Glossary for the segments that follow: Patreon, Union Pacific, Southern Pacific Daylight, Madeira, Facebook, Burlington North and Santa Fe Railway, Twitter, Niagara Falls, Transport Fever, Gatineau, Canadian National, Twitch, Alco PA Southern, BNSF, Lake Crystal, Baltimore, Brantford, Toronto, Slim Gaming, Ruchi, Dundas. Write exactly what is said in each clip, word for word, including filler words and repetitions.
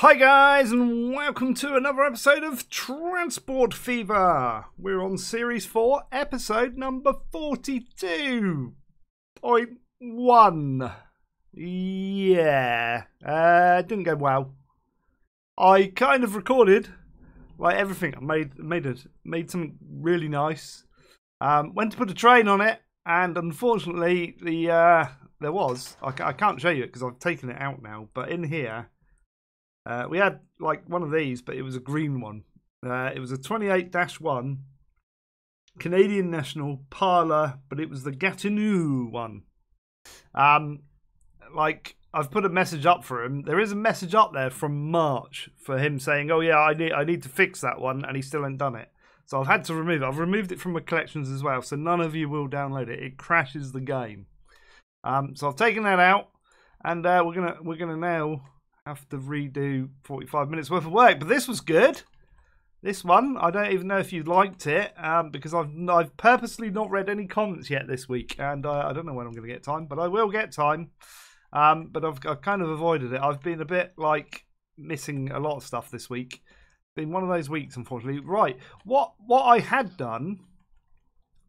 Hi guys, and welcome to another episode of Transport Fever. We're on series four, episode number forty-two point one. Yeah, uh, didn't go well. I kind of recorded like everything. I made made it made something really nice. Um, went to put a train on it, and unfortunately, the uh, there was I, I can't show you it because I've taken it out now. But in here. Uh, we had like one of these, but it was a green one. Uh, it was a twenty-eight dash one Canadian National Parlour, but it was the Gatineau one. Um, like I've put a message up for him. There is a message up there from March for him saying, "Oh yeah, I need I need to fix that one," and he still ain't done it. So I've had to remove it. I've removed it from my collections as well. So none of you will download it. It crashes the game. Um, so I've taken that out, and uh, we're gonna we're gonna now. Have to redo forty-five minutes worth of work, but this was good. This one, I don't even know if you liked it, um, because I've I've purposely not read any comments yet this week, and uh, I don't know when I'm going to get time, but I will get time. Um, but I've, I've kind of avoided it. I've been a bit like missing a lot of stuff this week. Been one of those weeks, unfortunately. Right, what what I had done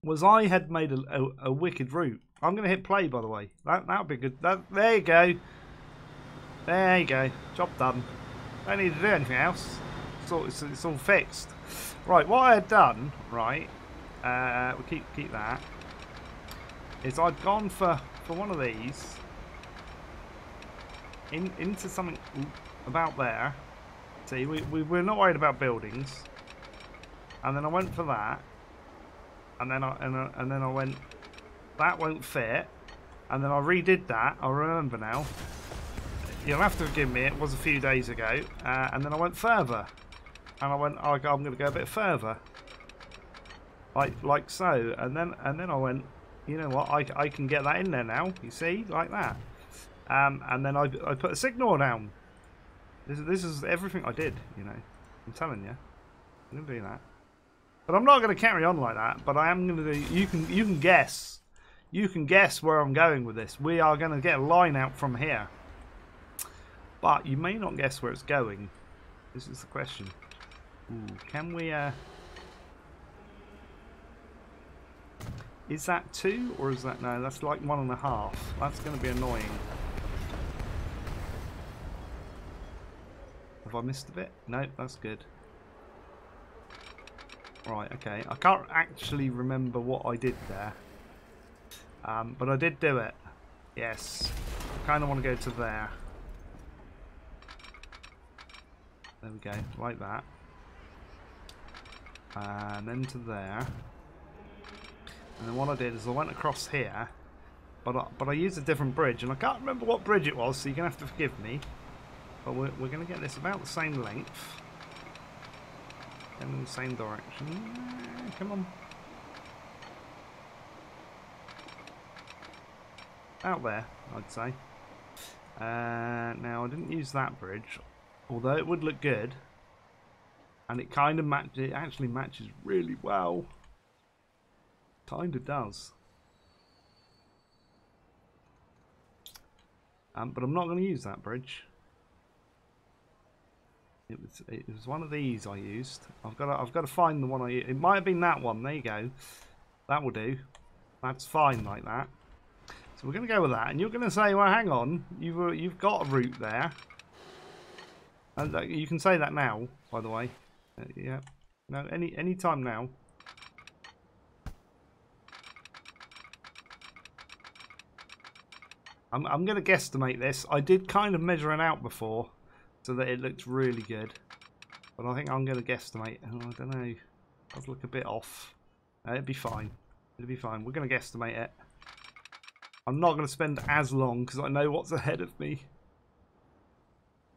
was I had made a, a, a wicked route. I'm going to hit play, by the way. That that'll be good. That there you go. There you go, job done. Don't need to do anything else. It's all, it's, it's all fixed. Right, what I had done, right, uh, we'll keep keep that, is I'd gone for, for one of these, in, into something about there. See, we, we, we're not worried about buildings. And then I went for that, and then I, and, I, and then I went, that won't fit, and then I redid that, I remember now. You'll have to forgive me, it was a few days ago, uh, and then I went further, and I went, oh, I'm going to go a bit further, like like so, and then and then I went, you know what, I, I can get that in there now, you see, like that, um, and then I, I put a signal down. This, this is everything I did, you know, I'm telling you, I'm going to do that, but I'm not going to carry on like that, but I am going to do, you can, you can guess, you can guess where I'm going with this. We are going to get a line out from here. But you may not guess where it's going. This is the question. Ooh, can we... Uh... Is that two or is that... No, that's like one and a half. That's going to be annoying. Have I missed a bit? No, that's good. Right, okay. I can't actually remember what I did there. Um, but I did do it. Yes. I kind of want to go to there. There we go, like that. And then to there. And then what I did is I went across here, but I, but I used a different bridge, and I can't remember what bridge it was, so you're going to have to forgive me. But we're, we're going to get this about the same length. And in the same direction. Come on. Out there, I'd say. Uh, now, I didn't use that bridge. Although it would look good, and it kind of match, it actually matches really well. Kind of does. Um, but I'm not going to use that bridge. It was it was one of these I used. I've got to, I've got to find the one I used. It might have been that one. There you go. That will do. That's fine like that. So we're going to go with that, and you're going to say, "Well, hang on, you've uh, you've got a route there." And you can say that now, by the way. Uh, yeah. No, any any time now. I'm I'm gonna guesstimate this. I did kind of measure it out before, so that it looked really good. But I think I'm gonna guesstimate. Oh, I don't know. It does look a bit off. Uh, it'd be fine. It'll be fine. We're gonna guesstimate it. I'm not gonna spend as long because I know what's ahead of me.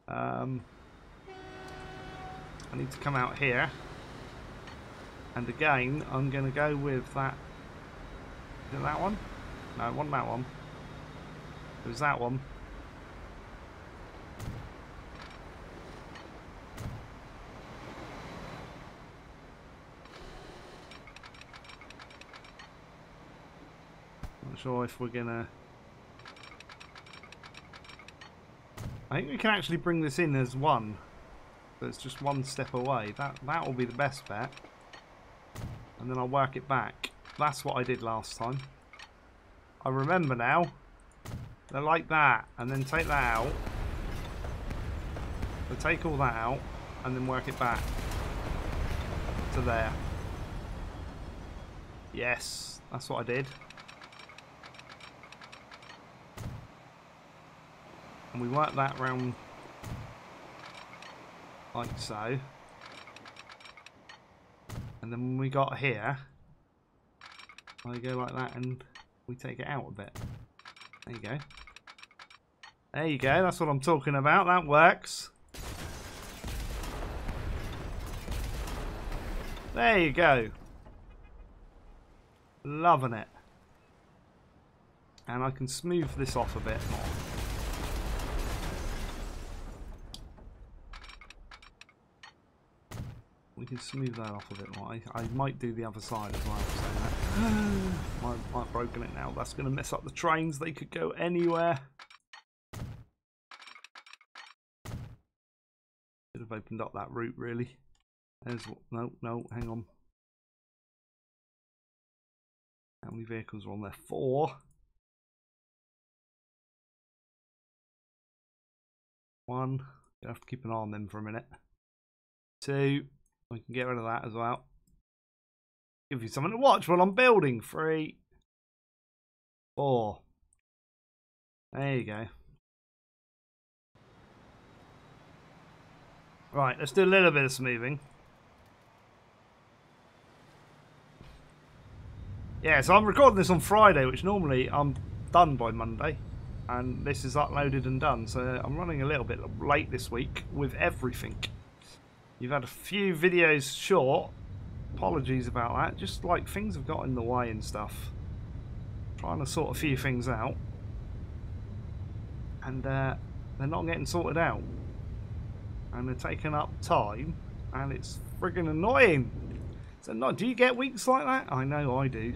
Um. I need to come out here, and again I'm going to go with that. Is it that one? No, I want that one. It was that one. Not sure if we're going to. I think we can actually bring this in as one. So it's just one step away. That that will be the best bet. And then I'll work it back. That's what I did last time. I remember now. They're like that. And then take that out. So take all that out. And then work it back. To there. Yes. That's what I did. And we work that round like so. And then when we got here, I go like that and we take it out a bit. There you go. There you go. That's what I'm talking about. That works. There you go. Loving it. And I can smooth this off a bit more. We can smooth that off a bit more. I, I might do the other side as well. So I've, I've broken it now. That's going to mess up the trains. They could go anywhere. Should have opened up that route, really. There's no, no, hang on. How many vehicles are on there? Four. One. You have to keep an eye on them for a minute. Two. We can get rid of that as well. Give you something to watch while I'm building. Three. Four. There you go. Right, let's do a little bit of smoothing. Yeah, so I'm recording this on Friday, which normally I'm done by Monday. And this is uploaded and done. So I'm running a little bit late this week with everything. You've had a few videos short. Apologies about that. Just like things have got in the way and stuff. Trying to sort a few things out. And uh, they're not getting sorted out. And they're taking up time. And it's friggin' annoying. So, no, do you get weeks like that? I know I do.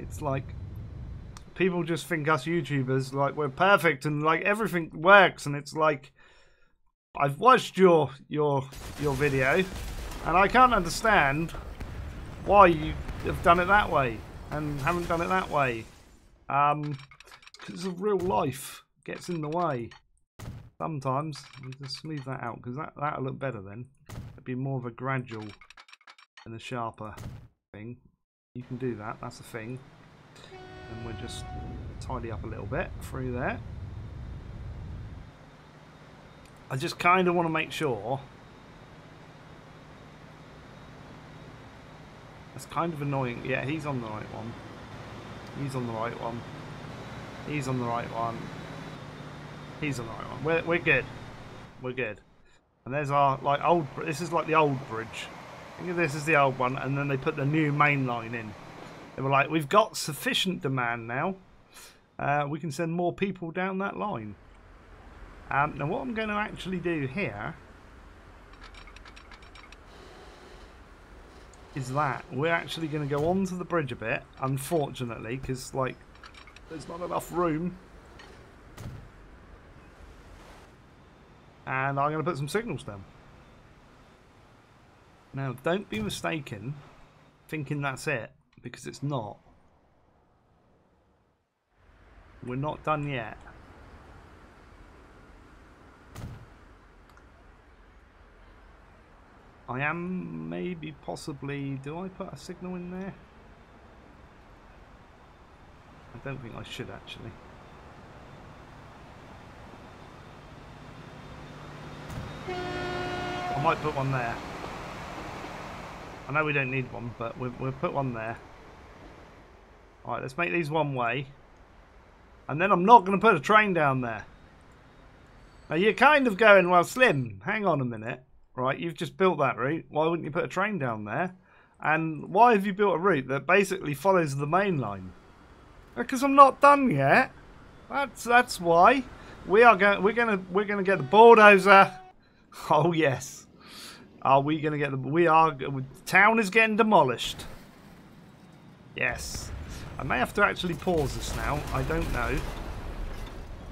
It's like people just think us YouTubers, like, we're perfect and like everything works. And it's like, I've watched your your your video, and I can't understand why you have done it that way and haven't done it that way. Um, because of real life gets in the way sometimes. We'll just smooth that out because that that'll look better then. It'd be more of a gradual and a sharper thing. You can do that. That's a thing. And we'll just tidy up a little bit through there. I just kind of want to make sure. That's kind of annoying. Yeah, he's on the right one. He's on the right one. He's on the right one. He's on the right one. We're, we're good. We're good. And there's our like old. This is like the old bridge. Think of this as the old one, and then they put the new main line in. They were like, we've got sufficient demand now. Uh, we can send more people down that line. Um, now what I'm going to actually do here is that we're actually going to go onto the bridge a bit, unfortunately, because like there's not enough room. And I'm going to put some signals down. Now don't be mistaken thinking that's it, because it's not. We're not done yet. I am maybe possibly, do I put a signal in there? I don't think I should actually. I might put one there. I know we don't need one, but we'll, we'll put one there. Alright, let's make these one way. And then I'm not going to put a train down there. Now you're kind of going, well Slim, hang on a minute. Right, you've just built that route. Why wouldn't you put a train down there? And why have you built a route that basically follows the main line? Because I'm not done yet. That's that's why we are going. We're gonna we're gonna get the bulldozer. Oh yes. Are we gonna get the? We are. The town is getting demolished. Yes. I may have to actually pause this now. I don't know.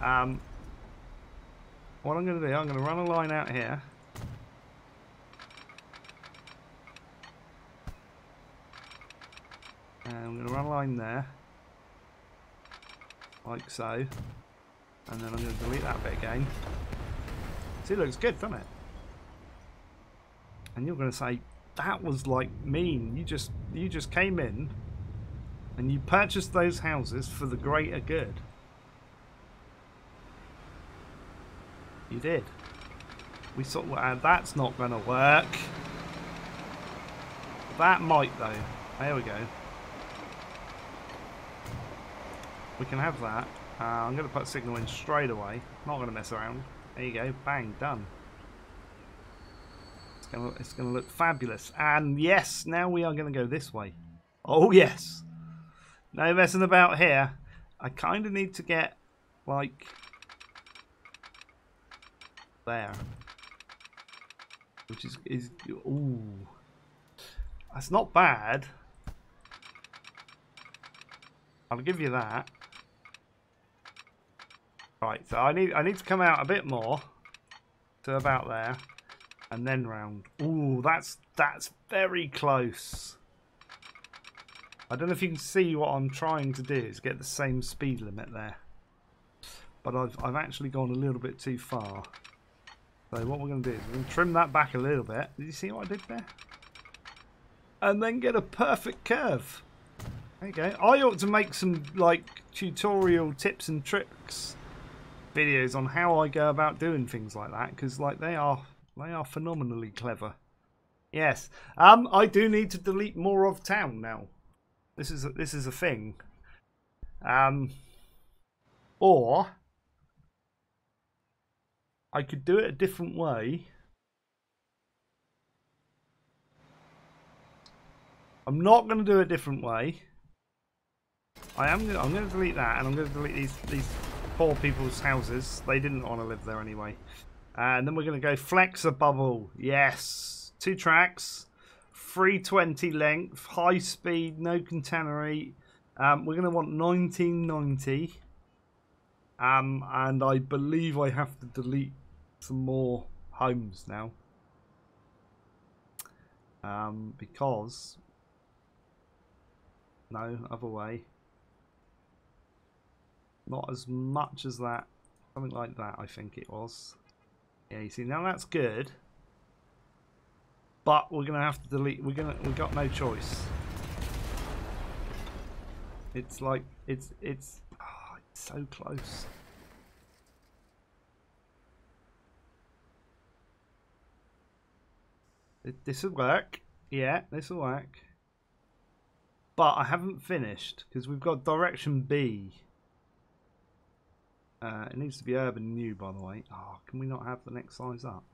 Um, What I'm going to do, I'm going to run a line out here. And I'm going to run a line there. Like so. And then I'm going to delete that bit again. See, it looks good, doesn't it? And you're going to say, that was like mean. You just, you just came in and you purchased those houses for the greater good. You did. We sort of, uh, that's not going to work. That might though. There we go. We can have that. Uh, I'm going to put signal in straight away. Not going to mess around. There you go. Bang. Done. It's going to, it's going to look fabulous. And yes, now we are going to go this way. Oh yes. No messing about here. I kind of need to get like... there, which is is ooh, that's not bad. I'll give you that. Right, so I need I need to come out a bit more to about there, and then round. Ooh, that's that's very close. I don't know if you can see what I'm trying to do is get the same speed limit there, but I've I've actually gone a little bit too far. So what we're going to do is we're going to trim that back a little bit. Did you see what I did there? And then get a perfect curve. There you go. I ought to make some like tutorial tips and tricks videos on how I go about doing things like that, because like they are they are phenomenally clever. Yes. Um, I do need to delete more of town now. This is a, this is a thing. Um, or. I could do it a different way. I'm not going to do it a different way. I am. Gonna, I'm going to delete that, and I'm going to delete these these poor people's houses. They didn't want to live there anyway. Uh, and then we're going to go flexibubble. Yes, two tracks, three twenty length, high speed, no catenary. Um, we're going to want nineteen ninety. Um, and I believe I have to delete some more homes now, um, because no other way, not as much as that, something like that I think it was. Yeah, you see, now that's good, but we're gonna have to delete. We're gonna we've got no choice. It's like it's it's. So close. This will work. Yeah, this will work. But I haven't finished because we've got direction B. Uh, it needs to be urban new, by the way. Oh, can we not have the next size up?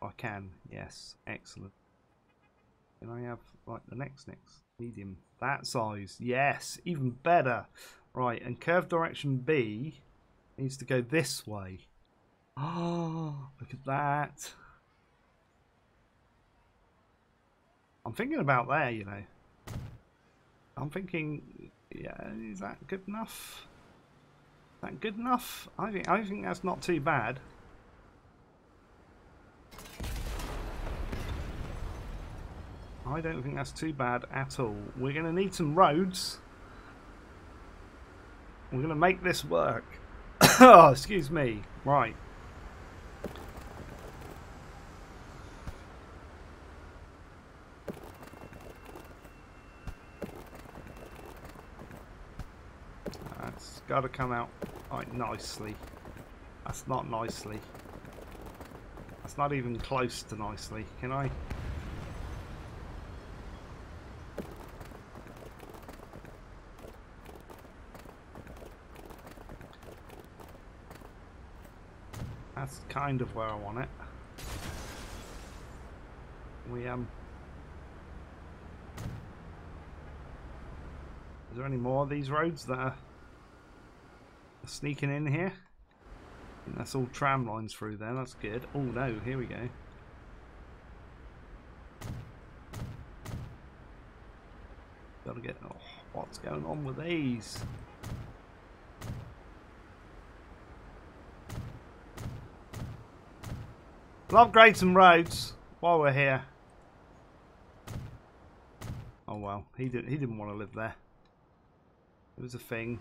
I can. Yes, excellent. Can I have like the next next medium? That size. Yes, even better. Right, and curve direction B needs to go this way. Oh, look at that. I'm thinking about there, you know. I'm thinking, yeah, is that good enough? Is that good enough? I think, I think that's not too bad. I don't think that's too bad at all. We're going to need some roads. We're going to make this work. Oh, excuse me. Right. That's got to come out quite nicely. That's not nicely. That's not even close to nicely. Can I? That's kind of where I want it. We um. Is there any more of these roads that are sneaking in here? I think that's all tram lines through there. That's good. Oh no! Here we go. Gotta get. Oh, what's going on with these? We'll upgrade some roads while we're here. Oh well, he didn't. He didn't want to live there. It was a thing.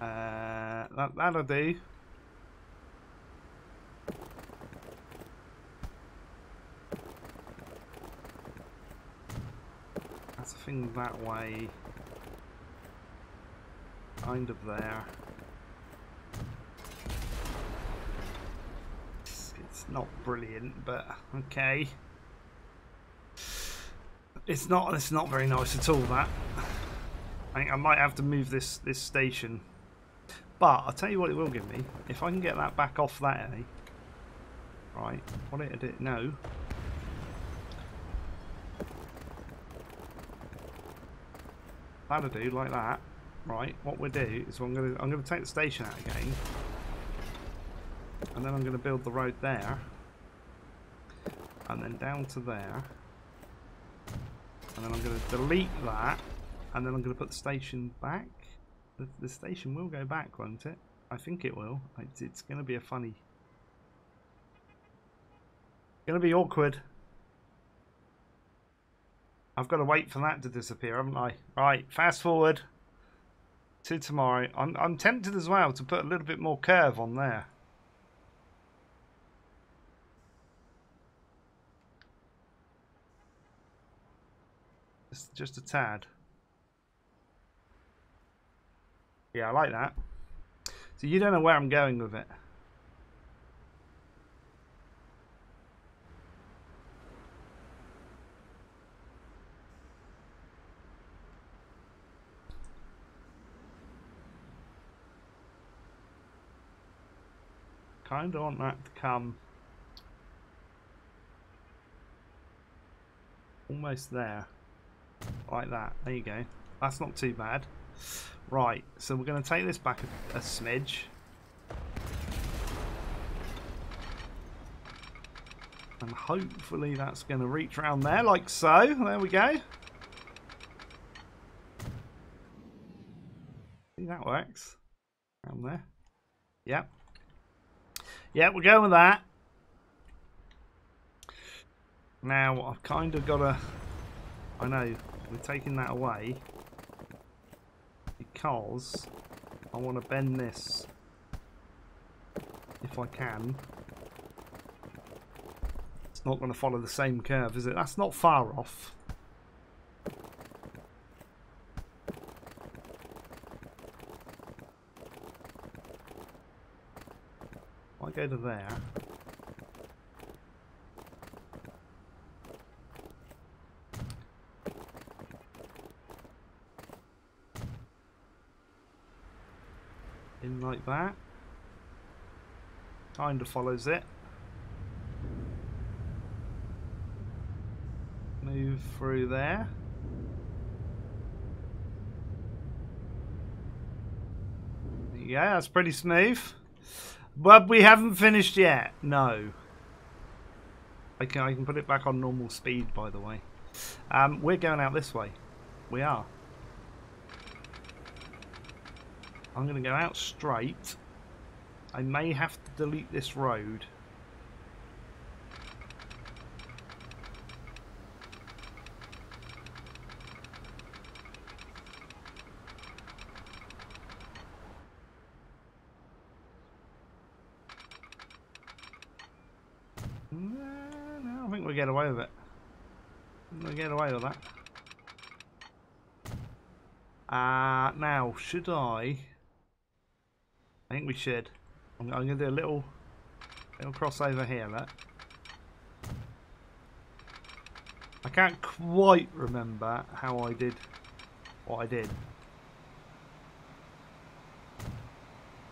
Uh, that that'll do. That's a thing that way. Kind of there. It's, it's not brilliant, but okay. It's not. It's not very nice at all. That. I think I might have to move this this station. But I'll tell you what it will give me. If I can get that back off that alley. Right. What did it know? That'll do, like that. Right, what we'll do is I'm gonna I'm gonna take the station out again. And then I'm gonna build the road there. And then down to there. And then I'm gonna delete that. And then I'm gonna put the station back. The, the station will go back, won't it? I think it will. It's, it's going to be a funny... going to be awkward. I've got to wait for that to disappear, haven't I? Right, fast forward to tomorrow. I'm, I'm tempted as well to put a little bit more curve on there. Just, just a tad. Yeah, I like that. So you don't know where I'm going with it. Kind of want that to come almost there. Like that. There you go. That's not too bad. Right, so we're going to take this back a, a smidge. And hopefully that's going to reach around there, like so. There we go. See, that works. Around there. Yep. Yeah, we're going with that. Now, I've kind of got to... I know, we're taking that away. Because I want to bend this if I can. It's not going to follow the same curve, is it? That's not far off. I go to there. In like that. Kind of follows it. Move through there. Yeah, that's pretty smooth. But we haven't finished yet. No. I can, I can put it back on normal speed, by the way. Um, we're going out this way. We are. I'm going to go out straight. I may have to delete this road. No, no, I think we'll get away with it. We'll get away with that. Uh, now, should I... I think we should. I'm, I'm going to do a little, little crossover here. Look. I can't quite remember how I did what I did.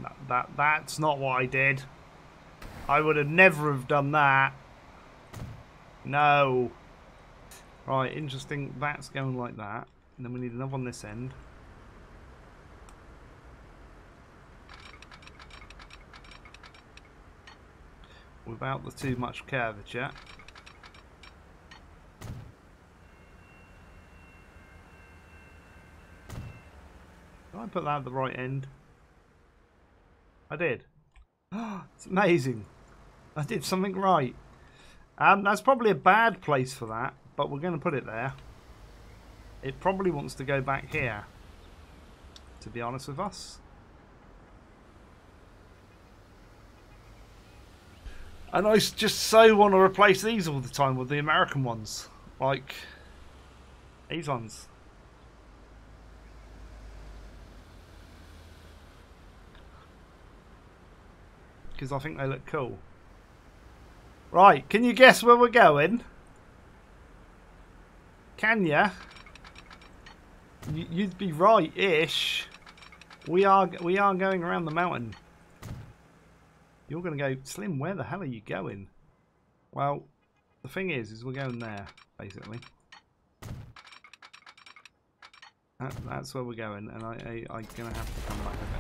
That, that that's not what I did. I would have never have done that. No. Right, interesting. That's going like that. And then we need another on this end. Without the too much curvature. Did I put that at the right end? I did. It's amazing. I did something right. Um, that's probably a bad place for that, but we're going to put it there. It probably wants to go back here, to be honest with us. And I just so want to replace these all the time with the American ones. Like, these ones. Because I think they look cool. Right, can you guess where we're going? Can ya? You'd be right-ish. We are, we are going around the mountain. You're going to go, Slim, where the hell are you going? Well, the thing is, is we're going there, basically. That, that's where we're going, and I, I, I'm going to have to come back a bit.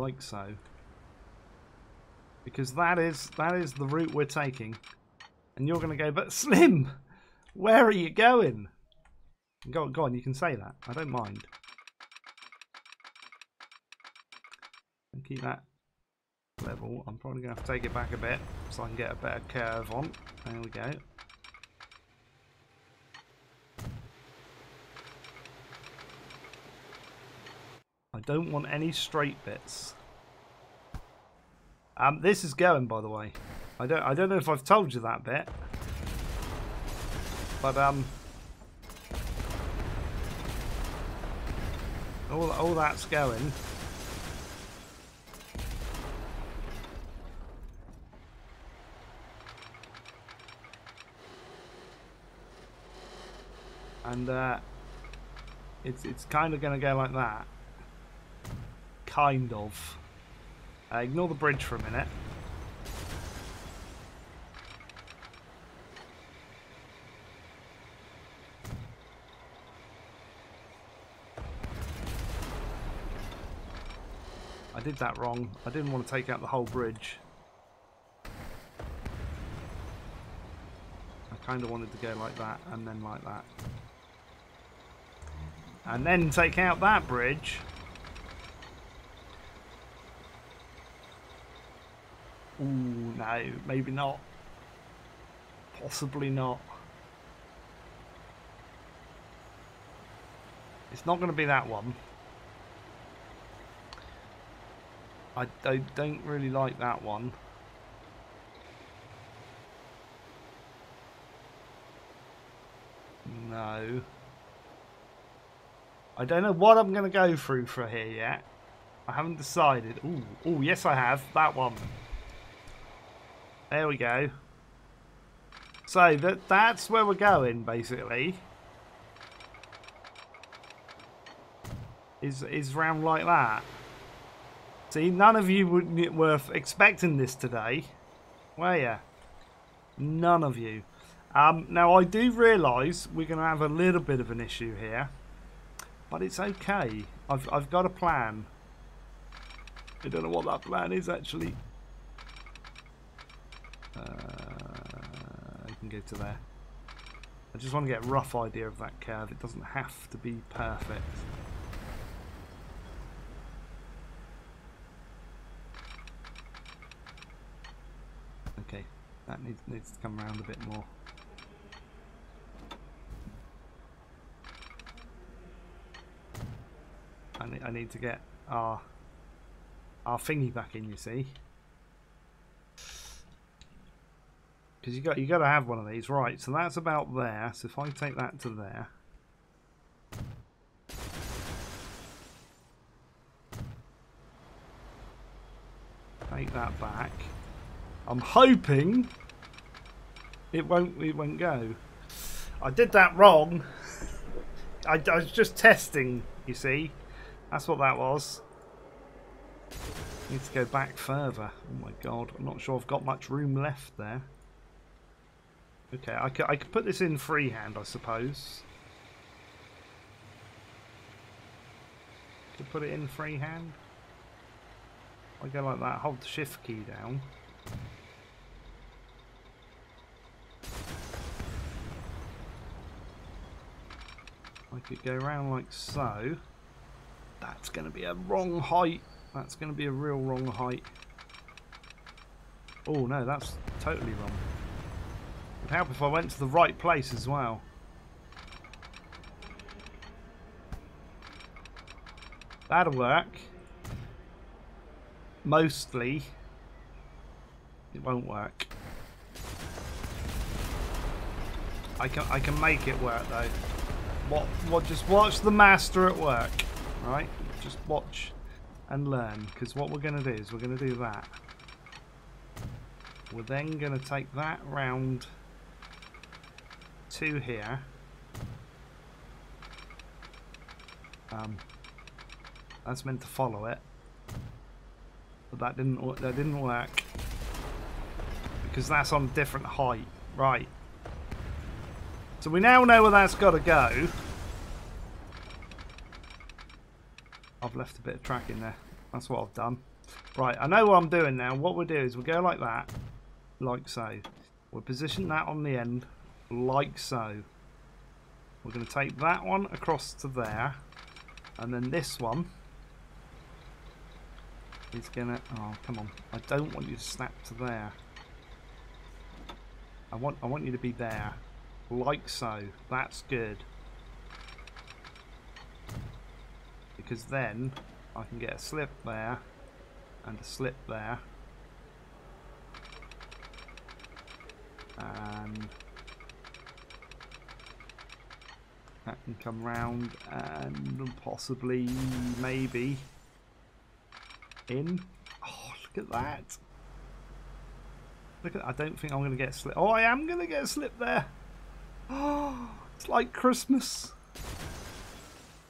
Like so. Because that is, that is the route we're taking. And you're going to go, but Slim, where are you going? Go, go on, you can say that. I don't mind. Keep that level. I'm probably going to have to take it back a bit so I can get a better curve on. There we go. I don't want any straight bits. Um, this is going, by the way. I don't. I don't know if I've told you that bit, but um, all all that's going. And uh, it's it's kind of going to go like that. Kind of. Uh, ignore the bridge for a minute. I did that wrong. I didn't want to take out the whole bridge. I kind of wanted to go like that and then like that. And then take out that bridge. Ooh, no, maybe not. Possibly not. It's not going to be that one. I don't really like that one. No. I don't know what I'm going to go through for here yet. I haven't decided. Ooh, ooh, yes I have. That one. There we go. So that that's where we're going, basically. Is is round like that. See, none of you would, were expecting this today. Were you? None of you. Um, now, I do realise we're going to have a little bit of an issue here. But it's okay. I've I've got a plan. I don't know what that plan is actually. Uh, I can go to there. I just want to get a rough idea of that curve. It doesn't have to be perfect. Okay, that needs needs to come around a bit more. I need to get our our thingy back in, you see, because you got you got to have one of these, right? So that's about there. So if I take that to there, take that back. I'm hoping it won't it won't go. I did that wrong. I, I was just testing, you see. That's what that was. Need to go back further. Oh my god, I'm not sure I've got much room left there. Okay, I could, I could put this in freehand, I suppose. Could put it in freehand. I go like that, hold the shift key down. I could go around like so. That's going to be a wrong height. That's going to be a real wrong height. Oh no, that's totally wrong. It'd help if I went to the right place as well. That'll work. Mostly. It won't work. I can I can make it work though. What what just watch the master at work, right? Just watch and learn, because what we're going to do is we're going to do that. We're then going to take that round to here. Um That's meant to follow it. But that didn't that didn't work. Because that's on a different height. Right. So we now know where that's gotta go. I've left a bit of track in there. That's what I've done. Right, I know what I'm doing now. What we'll do is we'll go like that. Like so. We'll position that on the end. Like so. We're gonna take that one across to there. And then this one. It's gonna. Oh, come on! I don't want you to snap to there. I want. I want you to be there, like so. That's good. Because then I can get a slip there, and a slip there, and that can come round and possibly, maybe. In. Oh, look at that. Look at that. I don't think I'm going to get a slip. Oh, I am going to get a slip there. Oh, it's like Christmas.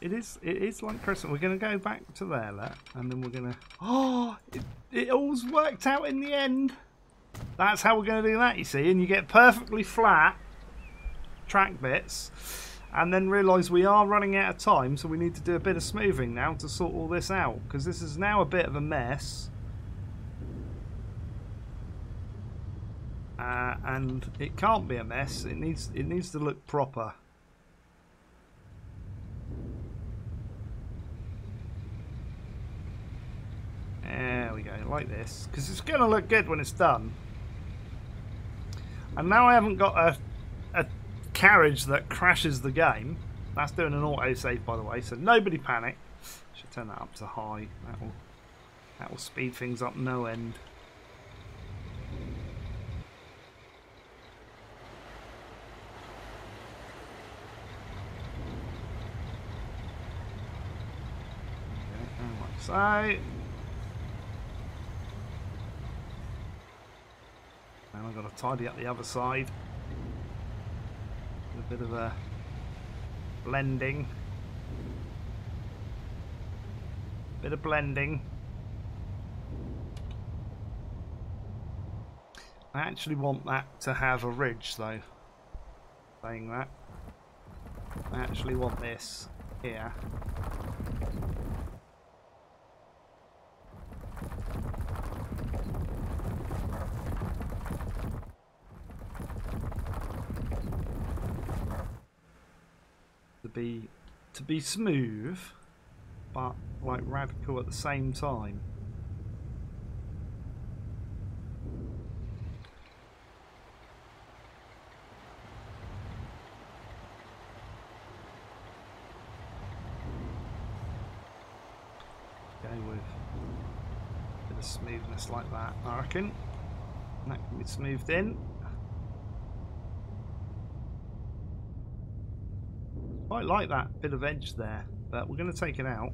It is It is like Christmas. We're going to go back to there, look, and then we're going to... Oh, it, it all's worked out in the end. That's how we're going to do that, you see, and you get perfectly flat track bits and then realise we are running out of time, so we need to do a bit of smoothing now to sort all this out, because this is now a bit of a mess, uh, and it can't be a mess. It needs it needs to look proper. There we go, like this, because it's going to look good when it's done. And now I haven't got a carriage that crashes the game. That's doing an auto save, by the way, so nobody panic. Should turn that up to high. That will that will speed things up no end. Okay, like so. Now I've got to tidy up the other side. A bit of a blending, bit of blending. I actually want that to have a ridge, though. Saying that, I actually want this here. Be to be smooth, but like radical at the same time. Go with a bit of smoothness like that, I reckon. And that can be smoothed in. I like that bit of edge there, but we're going to take it out.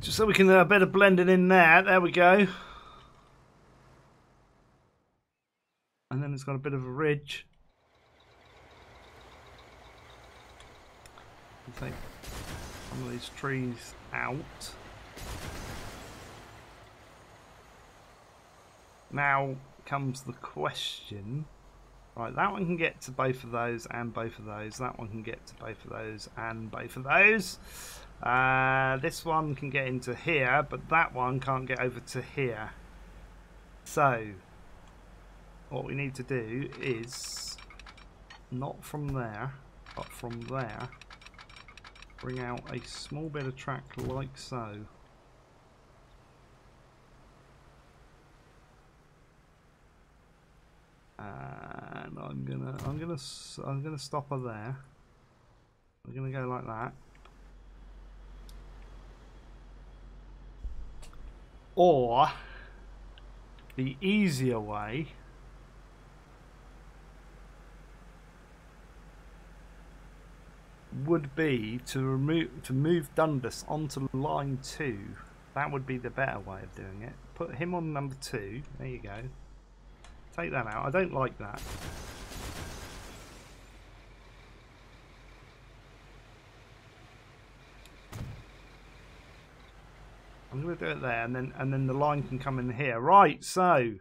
Just so we can uh, better blend it in there. There we go. And then it's got a bit of a ridge. We'll take some of these trees out. Now comes the question. Right, that one can get to both of those and both of those. That one can get to both of those and both of those. Uh, this one can get into here, but that one can't get over to here. So, what we need to do is not from there, but from there, bring out a small bit of track like so. And I'm gonna, I'm gonna, I'm gonna stop her there. We're gonna go like that. Or the easier way would be to remove to move Dundas onto line two. That would be the better way of doing it. Put him on number two. There you go. Take that out. I don't like that. I'm going to do it there, and then and then the line can come in here. Right, so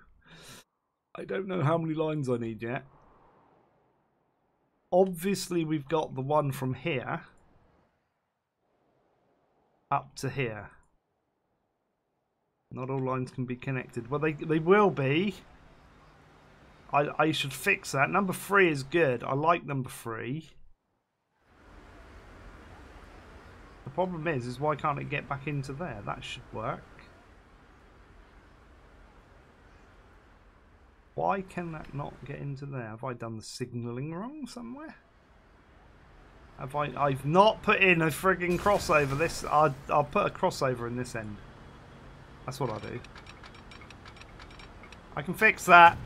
I don't know how many lines I need yet. Obviously, we've got the one from here up to here. Not all lines can be connected. Well, they they will be. I, I should fix that. Number three is good. I like number three. The problem is, is why can't it get back into there? That should work. Why can that not get into there? Have I done the signalling wrong somewhere? Have I? I've not put in a frigging crossover. This I'll, I'll put a crossover in this end. That's what I do. I can fix that.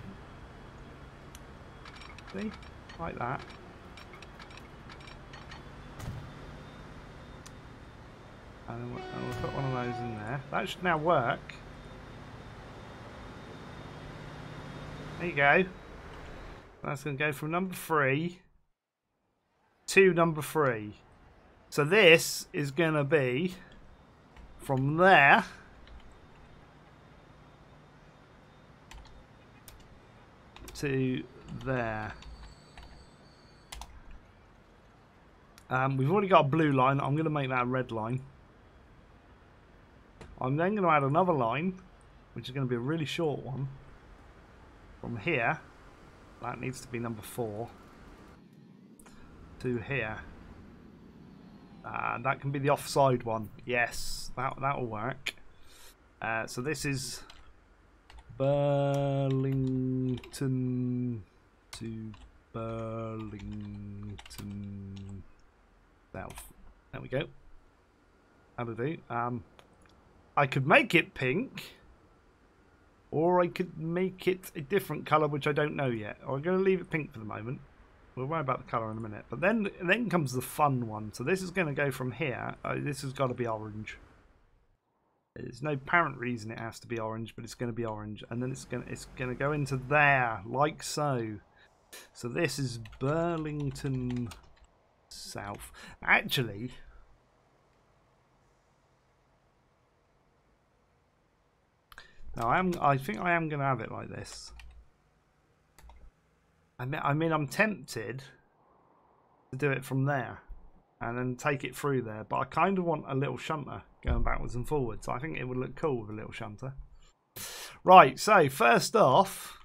Like that. And then we'll, and we'll put one of those in there. That should now work. There you go. That's going to go from number three to number three. So this is going to be from there to there. Um, we've already got a blue line. I'm going to make that a red line. I'm then going to add another line, which is going to be a really short one. From here, that needs to be number four, to here. Uh, that can be the offside one. Yes, that that'll work. Uh, so this is Burlington to Burlington. There we go. That'll do. Um, I could make it pink, or I could make it a different colour, which I don't know yet. I'm going to leave it pink for the moment. We'll worry about the colour in a minute. But then, then comes the fun one. So this is going to go from here. Uh, this has got to be orange. There's no apparent reason it has to be orange, but it's going to be orange, and then it's going to, it's going to go into there, like so. So this is Burlington South. Actually, no, I am. I think I am going to have it like this. I mean, I mean, I'm tempted to do it from there and then take it through there, but I kind of want a little shunter going backwards and forwards. So I think it would look cool with a little shunter. Right. So first off,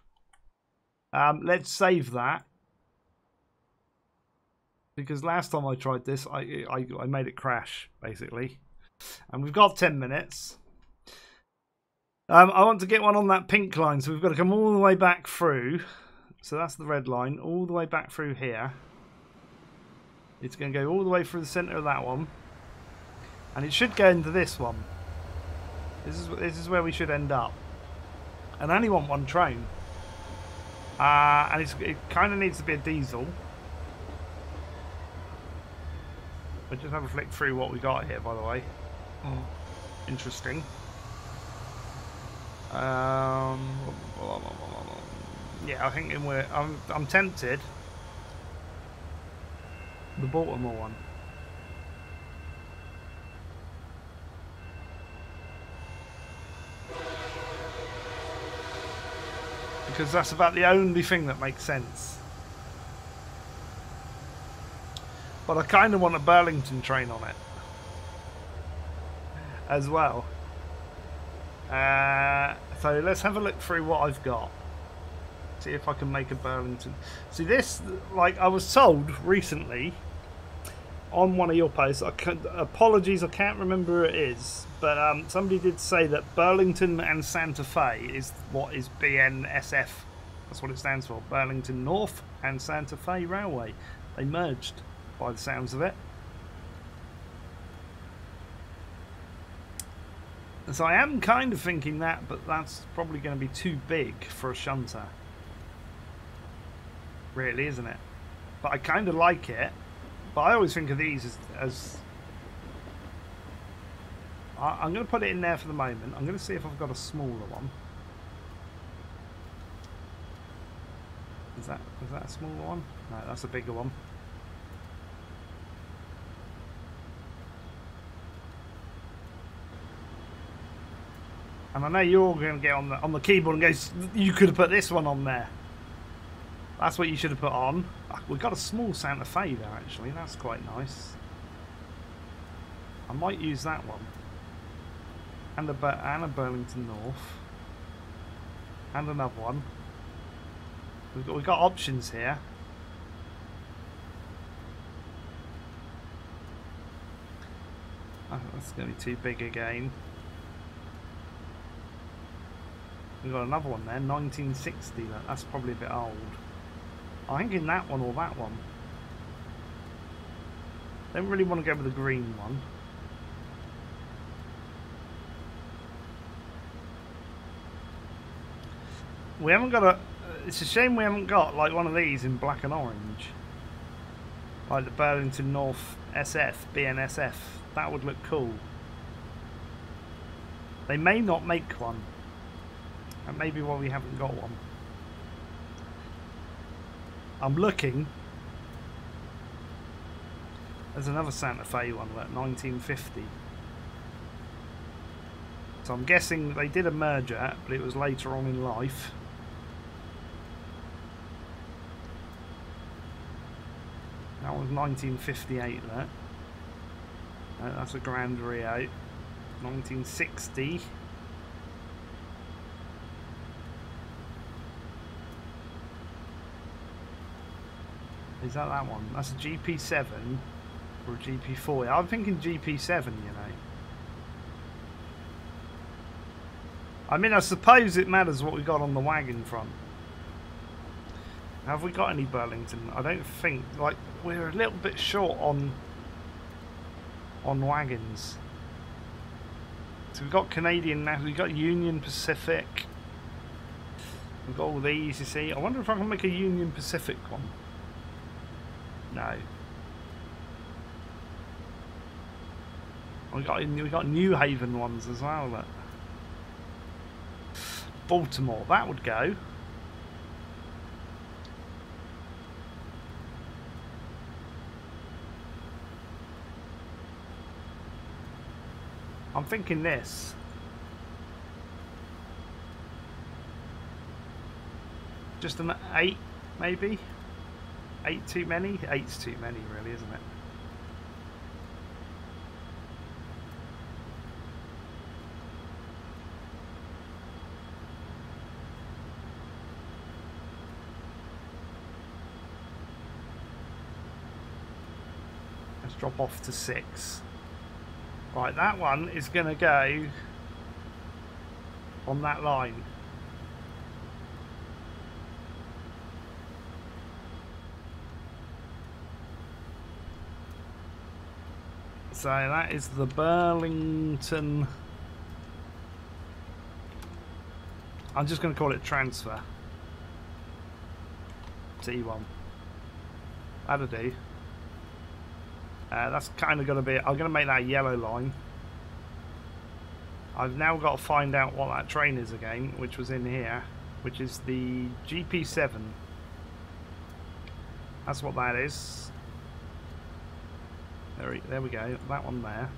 um, let's save that. Because last time I tried this, I, I I made it crash basically, and we've got ten minutes. Um, I want to get one on that pink line, so we've got to come all the way back through. So that's the red line, all the way back through here. It's going to go all the way through the centre of that one, and it should go into this one. This is this is where we should end up, and I only want one train, uh, and it's, it kind of needs to be a diesel. I'll just have a flick through what we got here, by the way. Oh, interesting. Um, yeah, I think we're. I'm. I'm tempted. The Baltimore one. Because that's about the only thing that makes sense. But I kind of want a Burlington train on it as well. Uh, so let's have a look through what I've got. see if I can make a Burlington. See this, like I was told recently on one of your posts, I can, apologies I can't remember who it is, but um, somebody did say that Burlington and Santa Fe is what is B N S F. That's what it stands for, Burlington North and Santa Fe Railway. They merged by the sounds of it. And so I am kind of thinking that, but that's probably going to be too big for a shunter. Really, isn't it? But I kind of like it. But I always think of these as... as I, I'm going to put it in there for the moment. I'm going to see if I've got a smaller one. Is that, is that a smaller one? No, that's a bigger one. And I know you're all going to get on the, on the keyboard and go, you could have put this one on there. That's what you should have put on. We've got a small Santa Fe there, actually. That's quite nice. I might use that one. And a, and a Burlington North. And another one. We've got, we've got options here. Oh, that's going to be too big again. We've got another one there, nineteen sixty. That's probably a bit old. I think in that one or that one. Don't really want to go with the green one. We haven't got a... It's a shame we haven't got like one of these in black and orange, like the Burlington North S F, B N S F. That would look cool. They may not make one. That may be why we haven't got one. I'm looking. There's another Santa Fe one, like nineteen fifty. So I'm guessing they did a merger, but it was later on in life. That was nineteen fifty-eight, that. No, that's a Grand Rio. nineteen sixty. Is that that one? That's a G P seven or a G P forty. I'm thinking G P seven, you know. I mean, I suppose it matters what we got on the wagon front. Have we got any Burlington? I don't think. Like, we're a little bit short on on wagons. So we've got Canadian National, we've got Union Pacific. We've got all these, you see. I wonder if I can make a Union Pacific one. No. We got we got New Haven ones as well. Look. Baltimore, that would go. I'm thinking this. Just an eight, maybe? Eight too many? Eight's too many, really, isn't it? Let's drop off to six. Right, that one is going to go on that line. So that is the Burlington. I'm just going to call it transfer. T one. That'll do. Uh, that's kind of going to be... I'm going to make that a yellow line. I've now got to find out what that train is again, which was in here, which is the G P seven. That's what that is. There, there we go. That one there.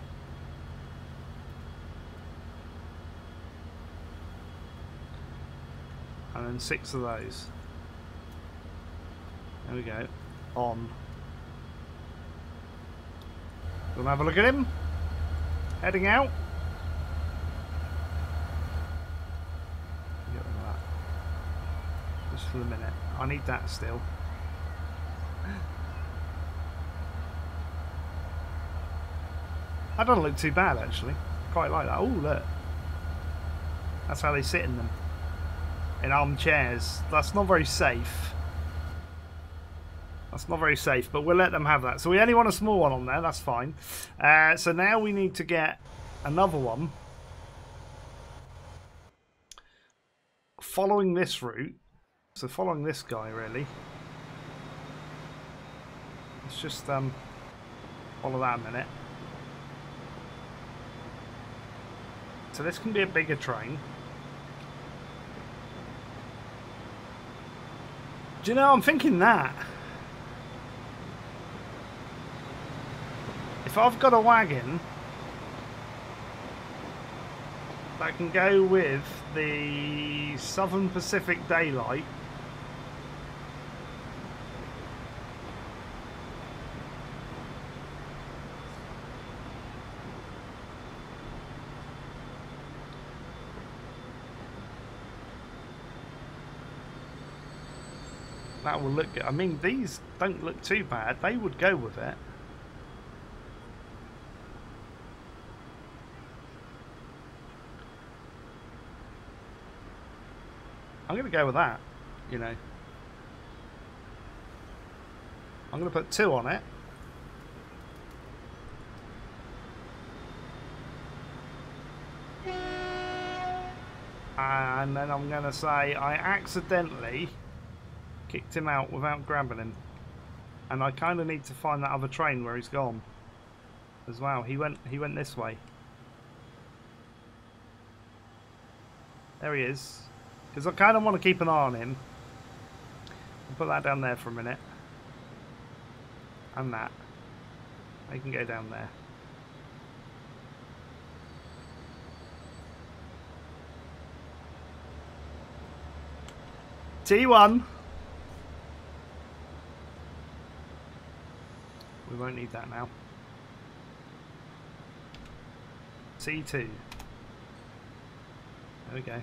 And then six of those. There we go. On. We'll have a look at him. Heading out. Get rid of that. just for the minute. I need that still. That doesn't look too bad, actually. Quite like that. Oh, look. That's how they sit in them. In armchairs. That's not very safe. That's not very safe, but we'll let them have that. So we only want a small one on there. That's fine. Uh, so now we need to get another one. Following this route. So following this guy, really. Let's just um, follow that a minute. So this can be a bigger train. Do you know, I'm thinking that. If I've got a wagon that can go with the Southern Pacific Daylight, that will look good. I mean, these don't look too bad. They would go with it. I'm going to go with that, you know. I'm going to put two on it. And then I'm going to say I accidentally kicked him out without grabbing him. And I kind of need to find that other train where he's gone as well. He went, he went this way. There he is. Because I kind of want to keep an eye on him. I'll put that down there for a minute. And that. I can go down there. T one. We won't need that now. T two. There we go.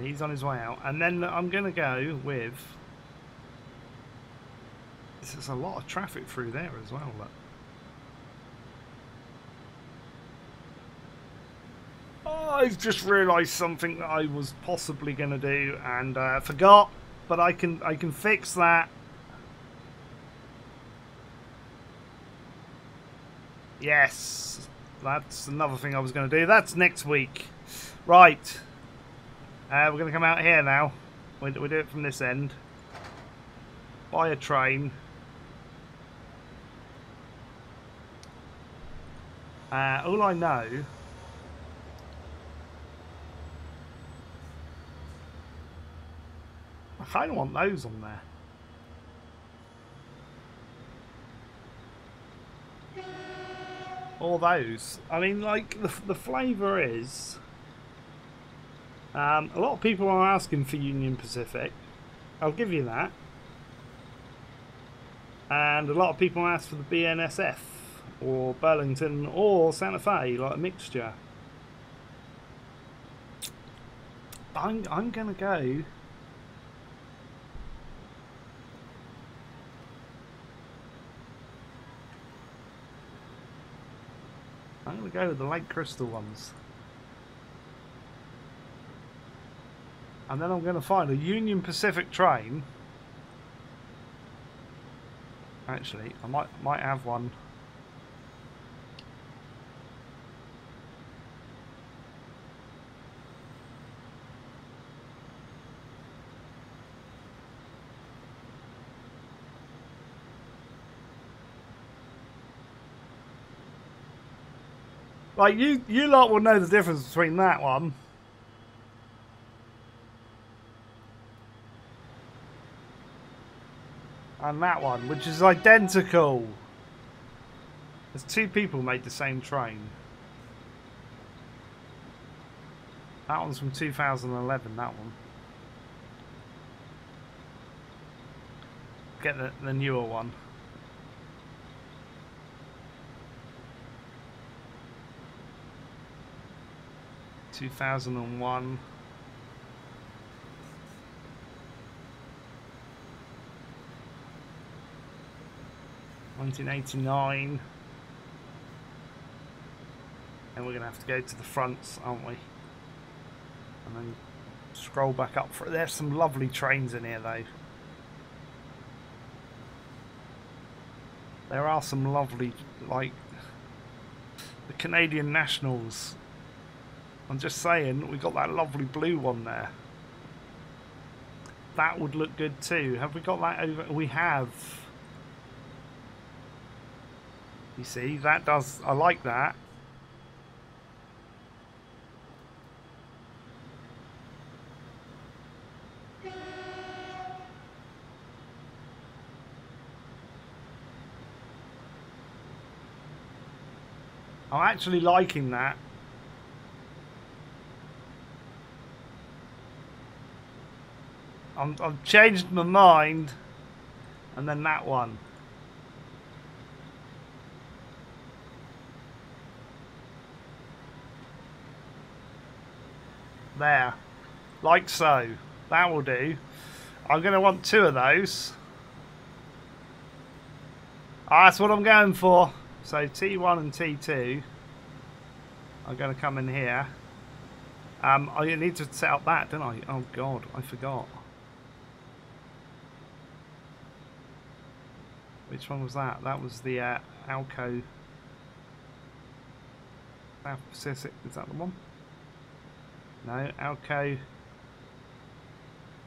He's on his way out. And then I'm going to go with... There's a lot of traffic through there as well. Look. Oh, I've just realised something that I was possibly going to do and uh, forgot. But I can, I can fix that. Yes. That's another thing I was going to do. That's next week. Right. Uh, we're going to come out here now. We do it from this end. Buy a train. Uh, all I know I kind of want those on there. All those. I mean, like, the, the flavour is... Um, a lot of people are asking for Union Pacific. I'll give you that. And a lot of people ask for the B N S F or Burlington or Santa Fe, like a mixture. But I'm, I'm going to go... I'm going to go with the Lake Crystal ones. And then I'm going to find a Union Pacific train. Actually, I might might have one. Like you, you lot will know the difference between that one. And that one, which is identical. There's two people made the same train. That one's from two thousand eleven, that one. Get the, the newer one. two thousand one. nineteen eighty-nine. And we're going to have to go to the fronts, aren't we? And then scroll back up for it. There's some lovely trains in here, though. There are some lovely, like, the Canadian Nationals. I'm just saying, we got that lovely blue one there. That would look good too. Have we got that over? We have. You see, that does, I like that. I'm actually liking that. I'm, I've changed my mind, and then that one. There, like so. That will do. I'm going to want two of those. Ah, that's what I'm going for. So T one and T two are going to come in here. Um, I need to set up that, don't I? Oh God, I forgot. Which one was that? That was the uh, Alco South Pacific. Is that the one? No, Alco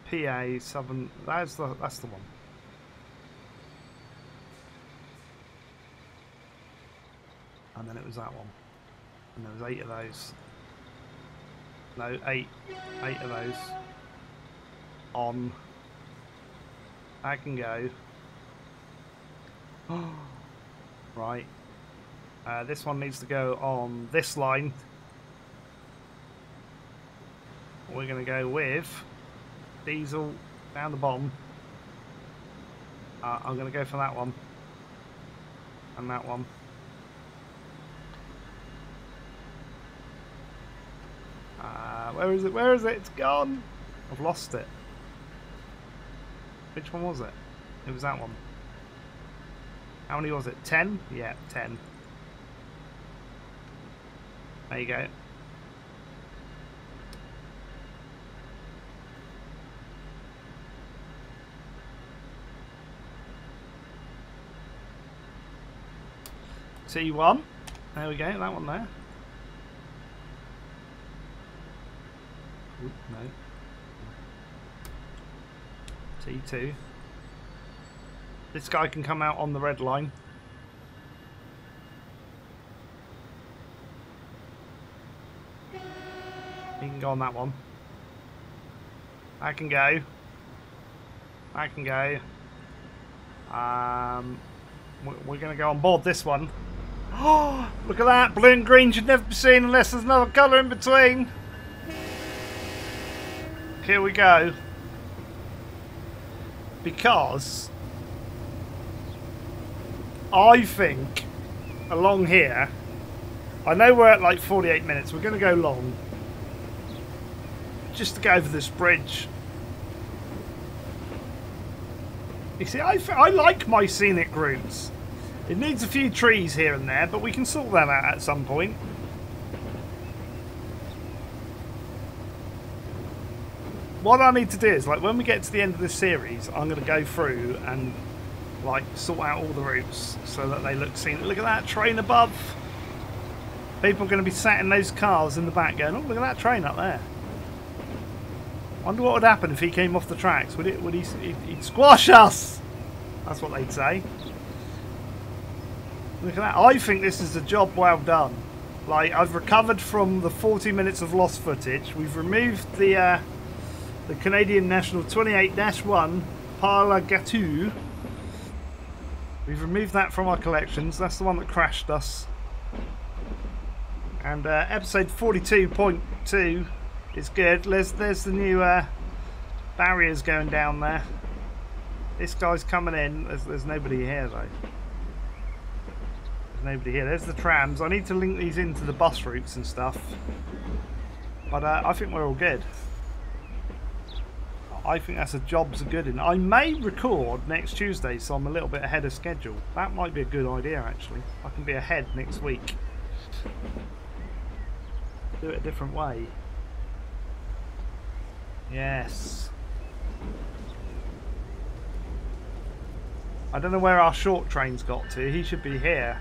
P A Southern. That's the that's the one. And then it was that one. And there was eight of those. No, eight, eight of those. On. I can go. Right. Uh, this one needs to go on this line. We're going to go with diesel down the bottom. Uh, I'm going to go for that one. And that one. Uh, where is it? Where is it? It's gone. I've lost it. Which one was it? It was that one. How many was it? ten? Yeah, ten. There you go. T one. There we go, that one there. Oop, no. T two. This guy can come out on the red line. He can go on that one. I can go. I can go. Um, we're going to go on board this one. Oh, look at that. Blue and green should never be seen unless there's another colour in between. Here we go. Because I think along here, I know we're at like forty-eight minutes, we're going to go long just to go over this bridge. You see, I, I like my scenic routes. It needs a few trees here and there, but we can sort them out at some point. What I need to do is, like, when we get to the end of this series, I'm going to go through and like sort out all the routes so that they look scenic. Look at that train above. People are going to be sat in those cars in the back going, oh, look at that train up there. Wonder what would happen if he came off the tracks. Would it? Would he? He'd squash us. That's what they'd say. Look at that. I think this is a job well done. Like, I've recovered from the forty minutes of lost footage. We've removed the uh, the Canadian National twenty-eight dash one par la Gatineau. We've removed that from our collections. That's the one that crashed us. And uh, episode forty-two point two is good. There's, there's the new uh, barriers going down there. This guy's coming in. There's, there's nobody here, though. There's nobody here. There's the trams. I need to link these into the bus routes and stuff. But uh, I think we're all good. Oh, I think that's a job's a good one. I may record next Tuesday, so I'm a little bit ahead of schedule. That might be a good idea, actually. I can be ahead next week. Do it a different way. Yes. I don't know where our short train's got to. He should be here.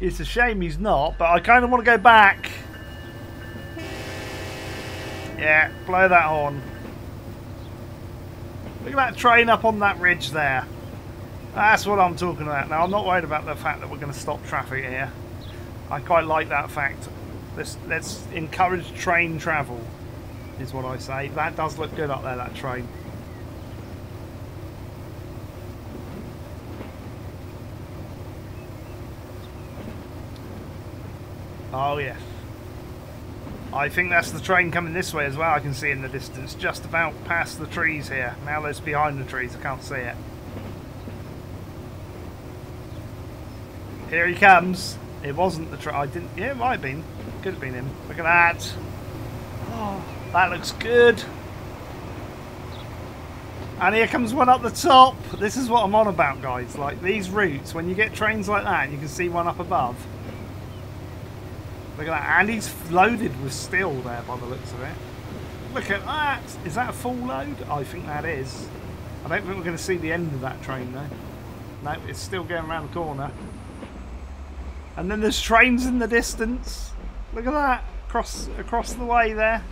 It's a shame he's not, but I kind of want to go back. Yeah, blow that horn. Look at that train up on that ridge there. That's what I'm talking about. Now, I'm not worried about the fact that we're going to stop traffic here. I quite like that fact. Let's, let's encourage train travel, is what I say. That does look good up there, that train. Oh, yes. I think that's the train coming this way as well. I can see in the distance, just about past the trees here. Now that's behind the trees, I can't see it. Here he comes. It wasn't the train. I didn't. Yeah, it might have been. Could have been him. Look at that. Oh, that looks good. And here comes one up the top. This is what I'm on about, guys. Like these routes, when you get trains like that, you can see one up above. Look at that. And he's loaded with steel there by the looks of it. Look at that. Is that a full load? I think that is. I don't think we're going to see the end of that train though. No, it's still going around the corner. And then there's trains in the distance. Look at that. Across, across the way there.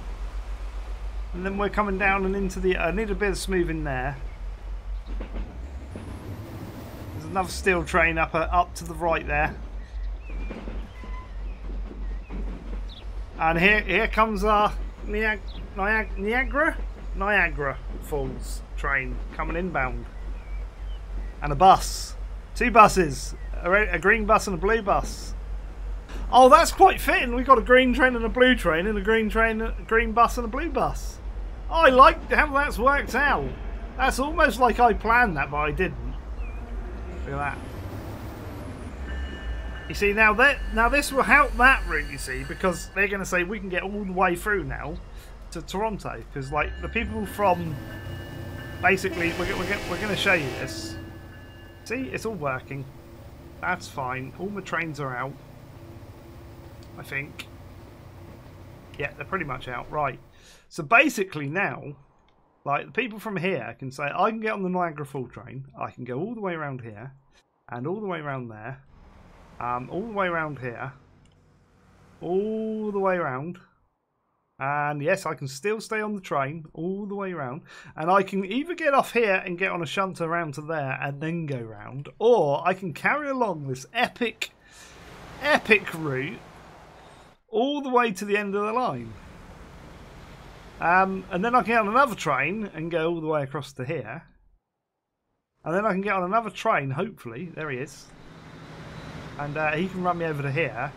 And then we're coming down and into the... I need a bit of smoothing there. There's another steel train up, uh, up to the right there. And here, here comes our Niag Niag Niagara? Niagara Falls train coming inbound. And a bus. Two buses. A green bus and a blue bus. Oh, that's quite fitting. We've got a green train and a blue train, and a green train, a green bus and a blue bus. Oh, I like how that's worked out. That's almost like I planned that, but I didn't. Look at that. You see, now that now this will help that route, you see, because they're going to say we can get all the way through now to Toronto, because like the people from basically we're we're, we're going to show you this. See, it's all working. That's fine. All my trains are out, I think. Yeah, they're pretty much out. Right. So basically now, like, the people from here can say, I can get on the Niagara Falls train. I can go all the way around here and all the way around there. Um, all the way around here. All the way around. And yes, I can still stay on the train all the way around. And I can either get off here and get on a shunter around to there and then go round. Or I can carry along this epic, epic route all the way to the end of the line. Um, and then I can get on another train and go all the way across to here. And then I can get on another train, hopefully. There he is. And uh, he can run me over to here.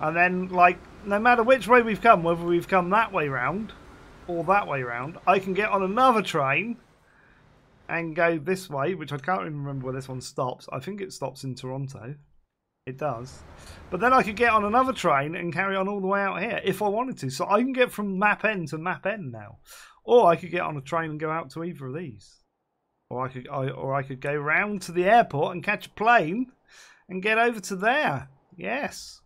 And then, like, no matter which way we've come, whether we've come that way round or that way round, I can get on another train and go this way, which I can't even remember where this one stops. I think it stops in Toronto. It does. But then I could get on another train and carry on all the way out here if I wanted to. So I can get from map end to map end now. Or I could get on a train and go out to either of these. Or I could, I, or I could go round to the airport and catch a plane and get over to there. Yes.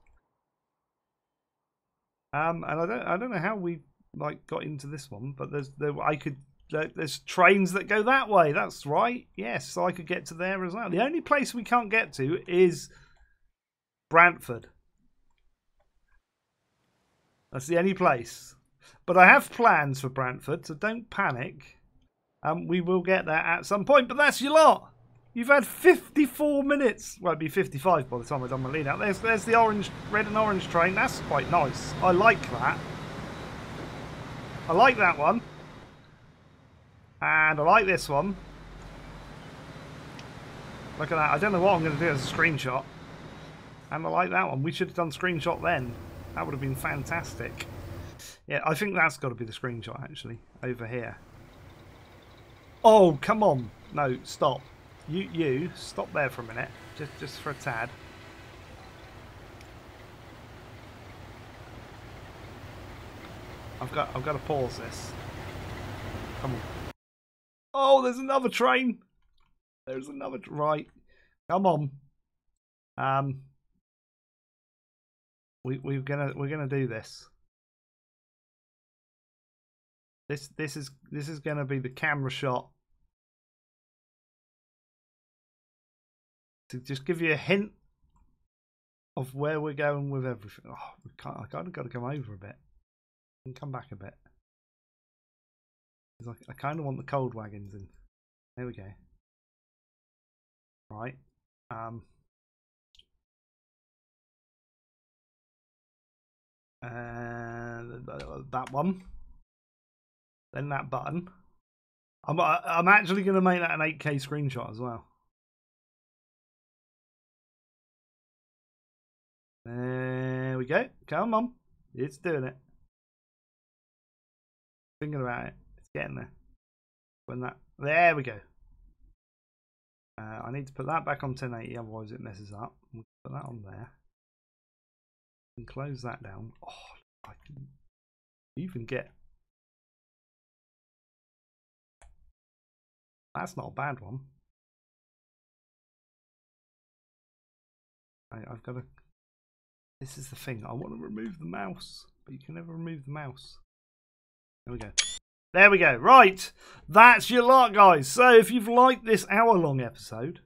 Um, and I don't, I don't know how we like got into this one, but there's, there, I could, there, there's trains that go that way. That's right. Yes, so I could get to there as well. The only place we can't get to is Brantford. That's the only place. But I have plans for Brantford, so don't panic. Um, we will get there at some point. But that's your lot. You've had fifty-four minutes. Well, it'd be fifty-five by the time I've done my lead out. There's, there's the orange, red and orange train. That's quite nice. I like that. I like that one. And I like this one. Look at that. I don't know what I'm going to do as a screenshot. And I like that one. We should have done screenshot then. That would have been fantastic. Yeah, I think that's got to be the screenshot, actually, over here. Oh, come on. No, stop. You, you, stop there for a minute, just just for a tad. I've got I've got to pause this. Come on. Oh, there's another train. There's another right. Come on. Um we we're gonna we're gonna do this. This this is this is gonna be the camera shot. To just give you a hint of where we're going with everything. Oh, we can't, I kind of got to come over a bit and come back a bit. I, I kind of want the cold wagons in. There we go. Right. Um. And that one. Then that button. I'm I'm actually going to make that an eight K screenshot as well. There we go. Come on. It's doing it. Thinking about it. It's getting there. When that there we go. Uh, I need to put that back on ten eighty, otherwise it messes up. We'll put that on there. And close that down. Oh, I can even get. That's not a bad one. I, I've got to. This is the thing. I want to remove the mouse, but you can never remove the mouse. There we go. There we go. Right. That's your lot, guys. So if you've liked this hour-long episode,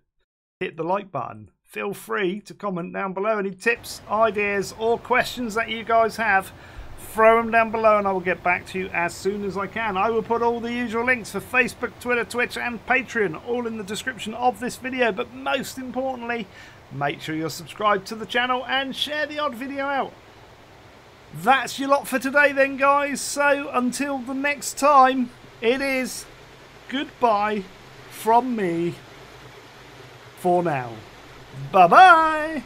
hit the like button. Feel free to comment down below any tips, ideas, or questions that you guys have. Throw them down below and I will get back to you as soon as I can. I will put all the usual links for Facebook, Twitter, Twitch, and Patreon all in the description of this video. But most importantly, make sure you're subscribed to the channel and share the odd video out. That's your lot for today then, guys. So until the next time, it is goodbye from me for now. Bye-bye.